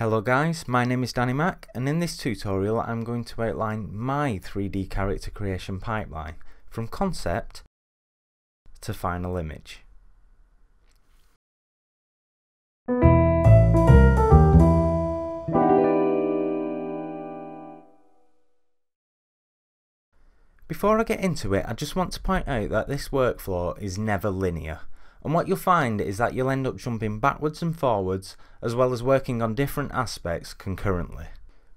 Hello guys, my name is Danny Mac, and in this tutorial I'm going to outline my 3D character creation pipeline from concept to final image. Before I get into it, I just want to point out that this workflow is never linear. And what you'll find is that you'll end up jumping backwards and forwards as well as working on different aspects concurrently.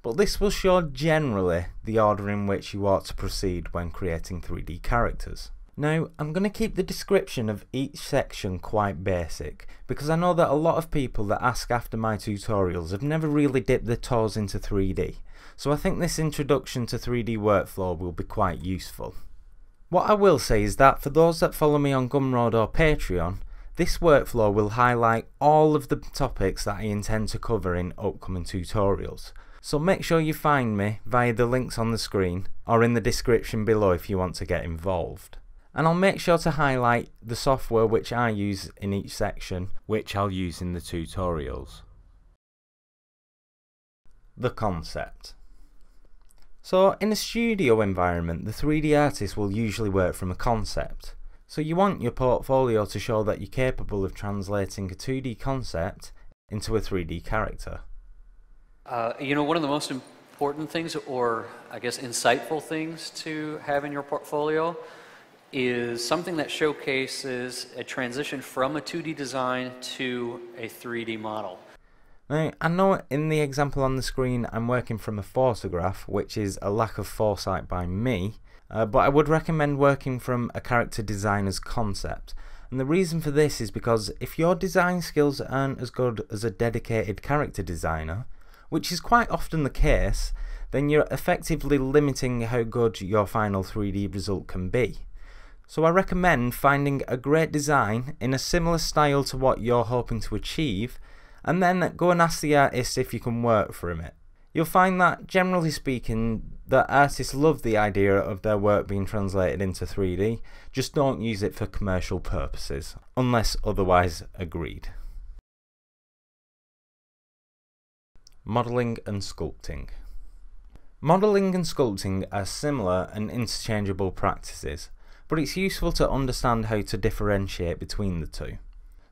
But this will show generally the order in which you ought to proceed when creating 3D characters. Now, I'm going to keep the description of each section quite basic because I know that a lot of people that ask after my tutorials have never really dipped their toes into 3D. So I think this introduction to 3D workflow will be quite useful. What I will say is that for those that follow me on Gumroad or Patreon, this workflow will highlight all of the topics that I intend to cover in upcoming tutorials. So make sure you find me via the links on the screen or in the description below if you want to get involved. And I'll make sure to highlight the software which I use in each section, which I'll use in the tutorials. The concept. So in a studio environment, the 3D artist will usually work from a concept. So you want your portfolio to show that you're capable of translating a 2D concept into a 3D character. One of the most important things, or I guess insightful things to have in your portfolio is something that showcases a transition from a 2D design to a 3D model. Now, I know in the example on the screen I'm working from a photograph, which is a lack of foresight by me, but I would recommend working from a character designer's concept. And the reason for this is because if your design skills aren't as good as a dedicated character designer, which is quite often the case, then you're effectively limiting how good your final 3D result can be. So I recommend finding a great design in a similar style to what you're hoping to achieve, and then go and ask the artist if you can work from it. You'll find that, generally speaking, that artists love the idea of their work being translated into 3D, just don't use it for commercial purposes, unless otherwise agreed. Modelling and sculpting. Modelling and sculpting are similar and interchangeable practices, but it's useful to understand how to differentiate between the two.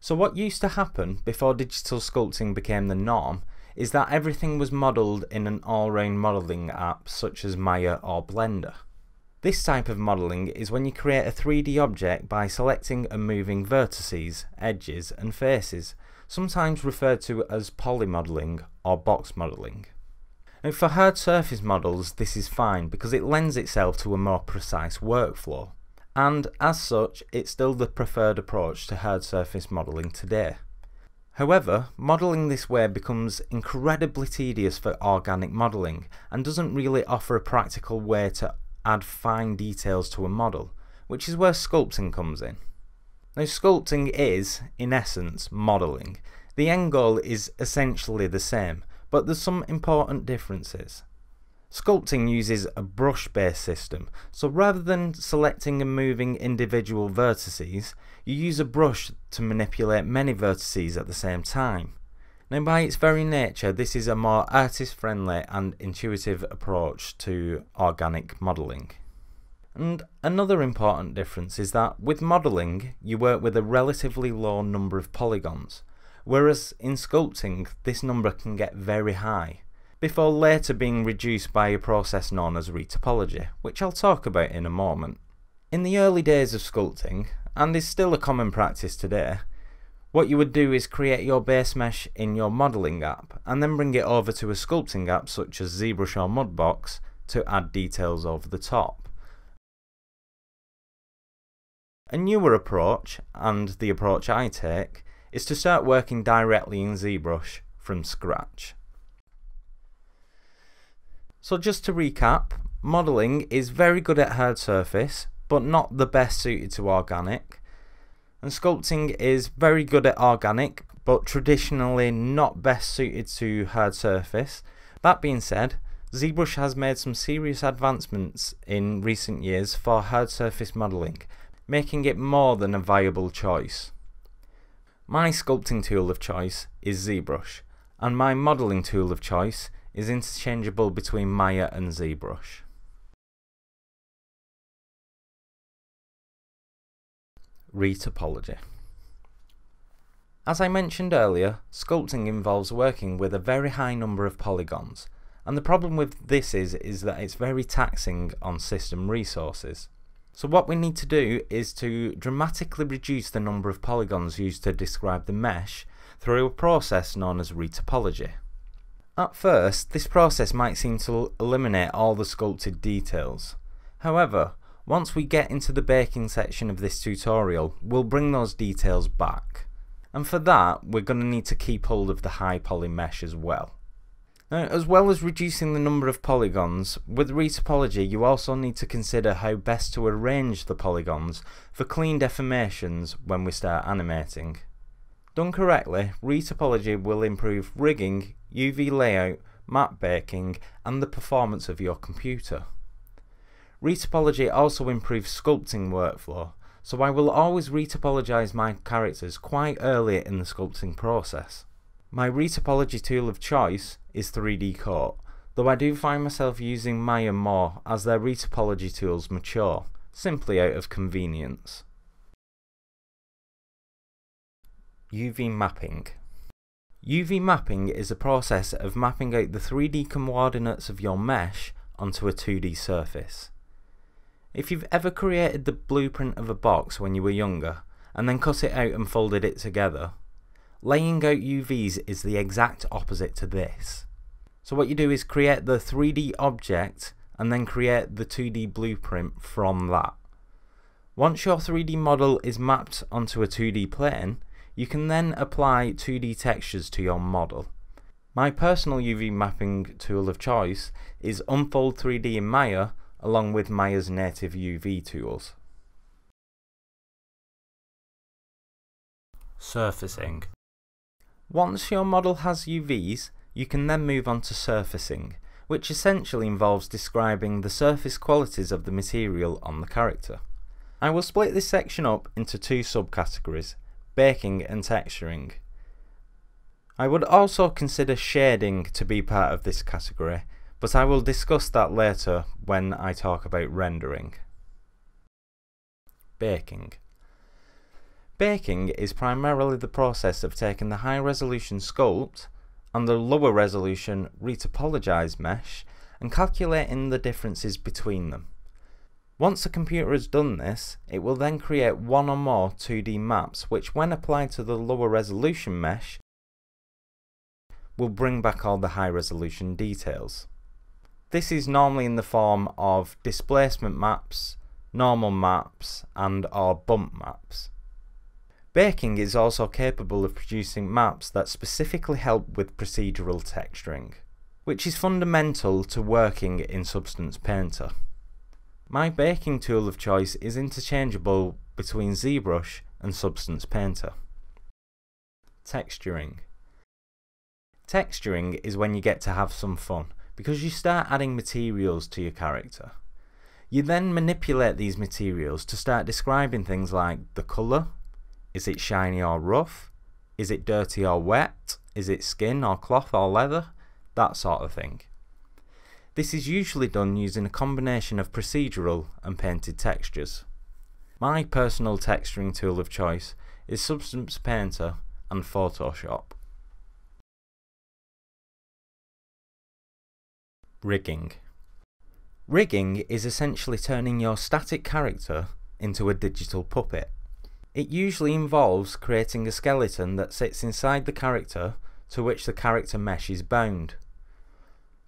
So what used to happen before digital sculpting became the norm is that everything was modelled in an all-round modelling app such as Maya or Blender. This type of modelling is when you create a 3D object by selecting and moving vertices, edges and faces, sometimes referred to as polymodelling or box modelling. Now for hard surface models this is fine because it lends itself to a more precise workflow. And as such, it's still the preferred approach to hard surface modelling today. However, modelling this way becomes incredibly tedious for organic modelling and doesn't really offer a practical way to add fine details to a model, which is where sculpting comes in. Now sculpting is, in essence, modelling. The end goal is essentially the same, but there's some important differences. Sculpting uses a brush-based system, so rather than selecting and moving individual vertices, you use a brush to manipulate many vertices at the same time. Now by its very nature, this is a more artist-friendly and intuitive approach to organic modelling. And another important difference is that with modelling, you work with a relatively low number of polygons, whereas in sculpting, this number can get very high, before later being reduced by a process known as retopology, which I'll talk about in a moment. In the early days of sculpting, and is still a common practice today, what you would do is create your base mesh in your modelling app and then bring it over to a sculpting app such as ZBrush or Mudbox to add details over the top. A newer approach, and the approach I take, is to start working directly in ZBrush from scratch. So just to recap, modelling is very good at hard surface, but not the best suited to organic. And sculpting is very good at organic, but traditionally not best suited to hard surface. That being said, ZBrush has made some serious advancements in recent years for hard surface modelling, making it more than a viable choice. My sculpting tool of choice is ZBrush. and my modelling tool of choice is interchangeable between Maya and ZBrush. Retopology. As I mentioned earlier, sculpting involves working with a very high number of polygons, and the problem with this is that it's very taxing on system resources. So what we need to do is to dramatically reduce the number of polygons used to describe the mesh through a process known as retopology. At first, this process might seem to eliminate all the sculpted details. However, once we get into the baking section of this tutorial, we'll bring those details back. And for that, we're going to need to keep hold of the high poly mesh as well. Now, as well as reducing the number of polygons, with retopology you also need to consider how best to arrange the polygons for clean deformations when we start animating. Done correctly, retopology will improve rigging, UV layout, matte baking, and the performance of your computer. Retopology also improves sculpting workflow, so I will always retopologize my characters quite early in the sculpting process. My retopology tool of choice is 3D Coat, though I do find myself using Maya more as their retopology tools mature, simply out of convenience. UV mapping. UV mapping is a process of mapping out the 3D coordinates of your mesh onto a 2D surface. If you've ever created the blueprint of a box when you were younger, and then cut it out and folded it together, laying out UVs is the exact opposite to this. So what you do is create the 3D object and then create the 2D blueprint from that. Once your 3D model is mapped onto a 2D plane, you can then apply 2D textures to your model. My personal UV mapping tool of choice is Unfold 3D in Maya, along with Maya's native UV tools. Surfacing. Once your model has UVs, you can then move on to surfacing, which essentially involves describing the surface qualities of the material on the character. I will split this section up into two subcategories, baking and texturing. I would also consider shading to be part of this category, but I will discuss that later when I talk about rendering. Baking. Baking is primarily the process of taking the high resolution sculpt and the lower resolution retopologized mesh and calculating the differences between them. Once the computer has done this, it will then create one or more 2D maps which, when applied to the lower resolution mesh, will bring back all the high resolution details. This is normally in the form of displacement maps, normal maps, and or bump maps. Baking is also capable of producing maps that specifically help with procedural texturing, which is fundamental to working in Substance Painter. My baking tool of choice is interchangeable between ZBrush and Substance Painter. Texturing. Texturing is when you get to have some fun, because you start adding materials to your character. You then manipulate these materials to start describing things like the colour. Is it shiny or rough? Is it dirty or wet? Is it skin or cloth or leather? That sort of thing. This is usually done using a combination of procedural and painted textures. My personal texturing tool of choice is Substance Painter and Photoshop. Rigging. Rigging is essentially turning your static character into a digital puppet. It usually involves creating a skeleton that sits inside the character to which the character mesh is bound.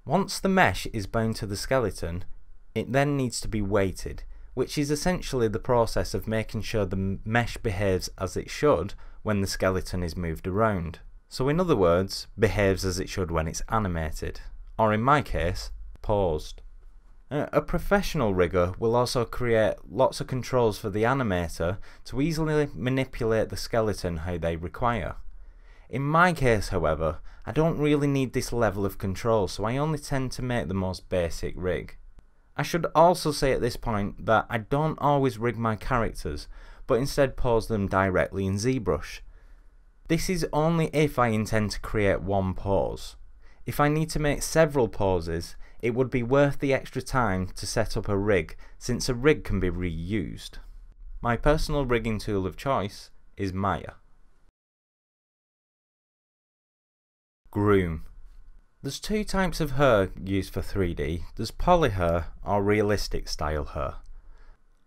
Once the mesh is bound to the skeleton, it then needs to be weighted, which is essentially the process of making sure the mesh behaves as it should when the skeleton is moved around. So in other words, behaves as it should when it's animated, or in my case, paused. A professional rigger will also create lots of controls for the animator to easily manipulate the skeleton how they require. In my case, however, I don't really need this level of control, so I only tend to make the most basic rig. I should also say at this point that I don't always rig my characters, but instead pose them directly in ZBrush. This is only if I intend to create one pause. If I need to make several pauses, it would be worth the extra time to set up a rig, since a rig can be reused. My personal rigging tool of choice is Maya. Groom. There's two types of hair used for 3D, there's polyhair or realistic style hair.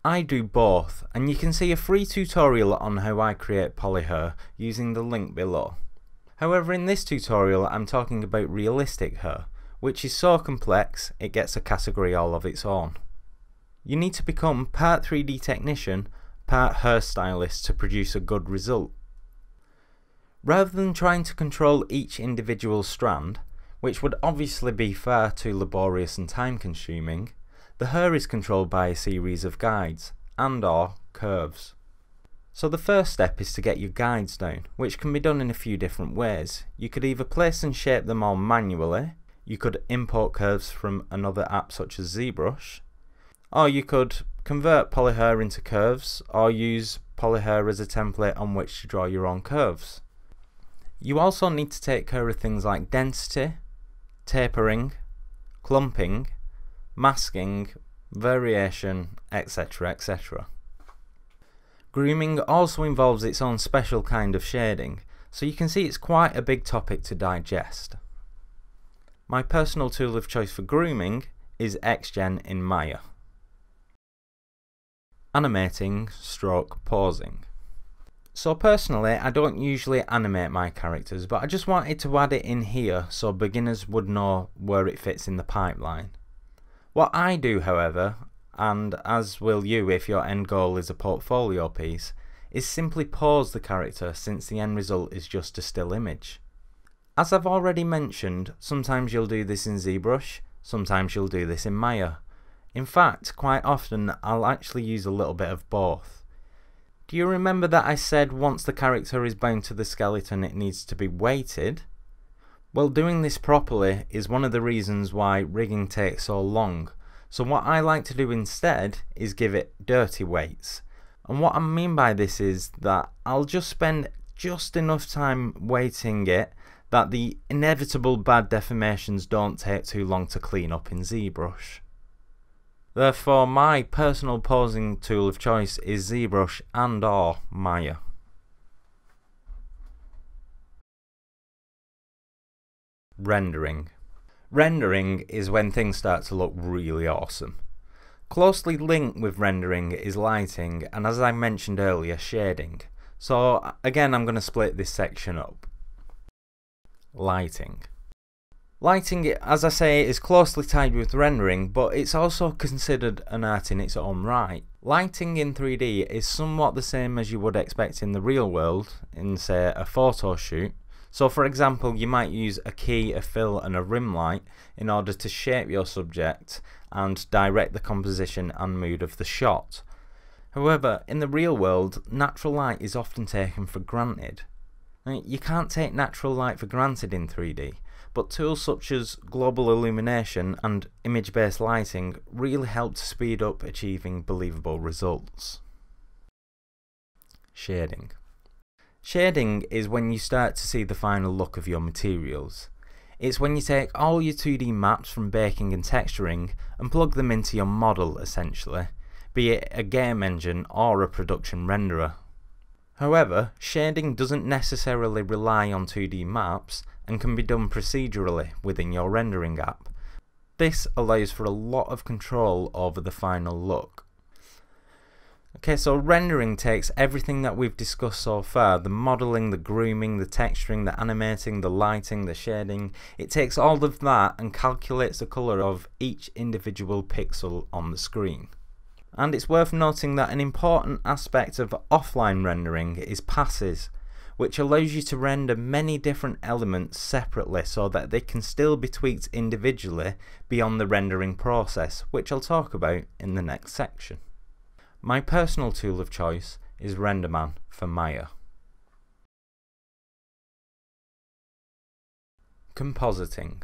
I do both, and you can see a free tutorial on how I create polyhair using the link below. However, in this tutorial I'm talking about realistic hair, which is so complex it gets a category all of its own. You need to become part 3D technician, part hairstylist to produce a good result. Rather than trying to control each individual strand, which would obviously be far too laborious and time consuming, the hair is controlled by a series of guides and/or curves. So the first step is to get your guides down, which can be done in a few different ways. You could either place and shape them all manually, you could import curves from another app such as ZBrush, or you could convert polyhair into curves or use polyhair as a template on which to draw your own curves. You also need to take care of things like density, tapering, clumping, masking, variation, etc, etc. Grooming also involves its own special kind of shading, so you can see it's quite a big topic to digest. My personal tool of choice for grooming is XGen in Maya. Animating / pausing. So personally, I don't usually animate my characters, but I just wanted to add it in here so beginners would know where it fits in the pipeline. What I do, however, and as will you if your end goal is a portfolio piece, is simply pause the character since the end result is just a still image. As I've already mentioned, sometimes you'll do this in ZBrush, sometimes you'll do this in Maya. In fact, quite often I'll actually use a little bit of both. Do you remember that I said once the character is bound to the skeleton it needs to be weighted? Well, doing this properly is one of the reasons why rigging takes so long, so what I like to do instead is give it dirty weights. And what I mean by this is that I'll just spend just enough time weighting it that the inevitable bad deformations don't take too long to clean up in ZBrush. Therefore, my personal pausing tool of choice is ZBrush and/or Maya. Rendering. Rendering is when things start to look really awesome. Closely linked with rendering is lighting, and as I mentioned earlier, shading. So again, I'm going to split this section up. Lighting. Lighting, as I say, is closely tied with rendering, but it's also considered an art in its own right. Lighting in 3D is somewhat the same as you would expect in the real world, in say a photo shoot. So for example, you might use a key, a fill and a rim light in order to shape your subject and direct the composition and mood of the shot. However, in the real world, natural light is often taken for granted. You can't take natural light for granted in 3D, but tools such as global illumination and image-based lighting really help to speed up achieving believable results. Shading. Shading is when you start to see the final look of your materials. It's when you take all your 2D maps from baking and texturing and plug them into your model essentially, be it a game engine or a production renderer. However, shading doesn't necessarily rely on 2D maps and can be done procedurally within your rendering app. This allows for a lot of control over the final look. Okay, so rendering takes everything that we've discussed so far, the modelling, the grooming, the texturing, the animating, the lighting, the shading, it takes all of that and calculates the colour of each individual pixel on the screen. And it's worth noting that an important aspect of offline rendering is passes, which allows you to render many different elements separately so that they can still be tweaked individually beyond the rendering process, which I'll talk about in the next section. My personal tool of choice is RenderMan for Maya. Compositing.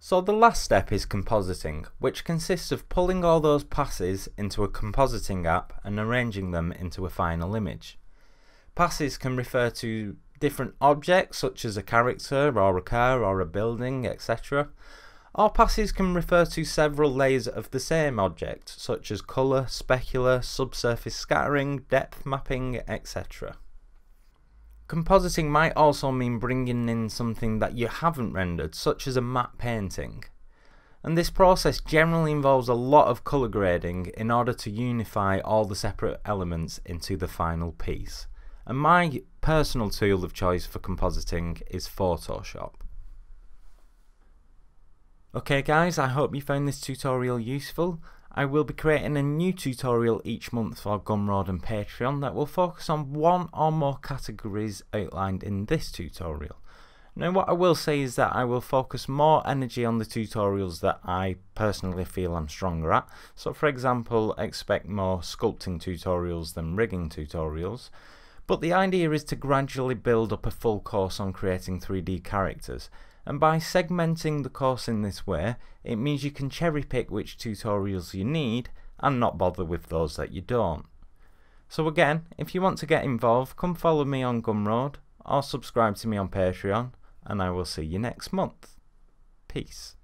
So the last step is compositing, which consists of pulling all those passes into a compositing app and arranging them into a final image. Passes can refer to different objects such as a character or a car or a building, etc. Or passes can refer to several layers of the same object, such as colour, specular, subsurface scattering, depth mapping, etc. Compositing might also mean bringing in something that you haven't rendered, such as a matte painting. And this process generally involves a lot of colour grading in order to unify all the separate elements into the final piece. And my personal tool of choice for compositing is Photoshop. Okay guys, I hope you found this tutorial useful. I will be creating a new tutorial each month for Gumroad and Patreon that will focus on one or more categories outlined in this tutorial. Now what I will say is that I will focus more energy on the tutorials that I personally feel I'm stronger at. So for example, expect more sculpting tutorials than rigging tutorials. But the idea is to gradually build up a full course on creating 3D characters. And by segmenting the course in this way, it means you can cherry pick which tutorials you need and not bother with those that you don't. So again, if you want to get involved, come follow me on Gumroad or subscribe to me on Patreon, and I will see you next month. Peace.